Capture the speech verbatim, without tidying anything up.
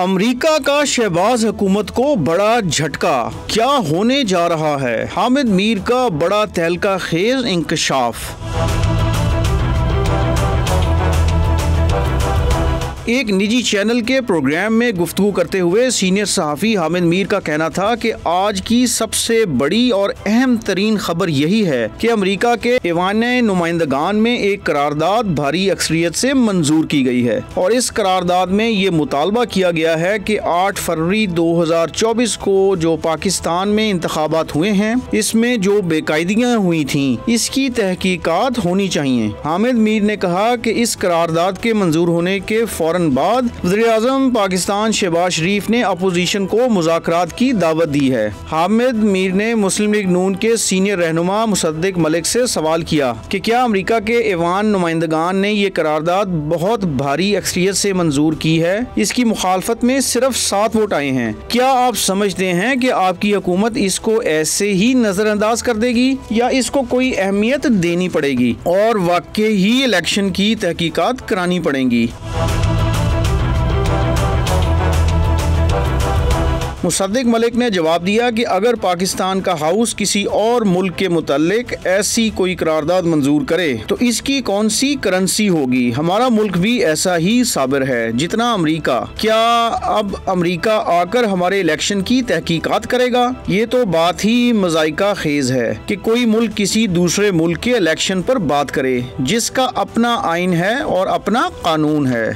अमरीका का शहबाज हुकूमत को बड़ा झटका, क्या होने जा रहा है? हामिद मीर का बड़ा तहलका खेज इंकशाफ। एक निजी चैनल के प्रोग्राम में गुफ्तगू करते हुए सीनियर सहाफ़ी हामिद मीर का कहना था कि आज की सबसे बड़ी और अहम तरीन खबर यही है कि अमरीका के ईवान-ए नुमाइंदगान में एक करारदाद भारी अक्सरियत से मंजूर की गई है और इस करारदाद में ये मुतालबा किया गया है कि आठ फरवरी दो हज़ार चौबीस को जो पाकिस्तान में इंतखाबात हुए हैं, इसमें जो बेकायदियाँ हुई थी, इसकी तहकीकात होनी चाहिए। हामिद मीर ने कहा कि इस करारदाद के मंजूर होने के फौरन बाद वज़ीर-ए-आज़म पाकिस्तान शहबाज शरीफ ने अपोजिशन को मुज़ाकरात की दावत दी है। हामिद मीर ने मुस्लिम लीग नून के सीनियर रहनुमा मुद्दस्सिक मलिक से सवाल किया कि क्या अमरीका के ईवान नुमाइंदगान ने यह करारदाद बहुत भारी अक्सरियत से मंजूर की है, इसकी मुखालफत में सिर्फ सात वोट आए हैं, क्या आप समझते हैं कि आपकी हुकूमत इसको ऐसे ही नजरअंदाज कर देगी या इसको कोई अहमियत देनी पड़ेगी और वाकई ही इलेक्शन की तहकीकात करानी पड़ेगी? मुद्दस्सिक मलिक ने जवाब दिया कि अगर पाकिस्तान का हाउस किसी और मुल्क के मुतल्लिक ऐसी कोई करारदाद मंजूर करे तो इसकी कौन सी करेंसी होगी? हमारा मुल्क भी ऐसा ही साबिर है जितना अमरीका। क्या अब अमरीका आकर हमारे इलेक्शन की तहकीकात करेगा? ये तो बात ही मजाइका खेज है कि कोई मुल्क किसी दूसरे मुल्क के इलेक्शन पर बात करे जिसका अपना आइन है और अपना कानून है।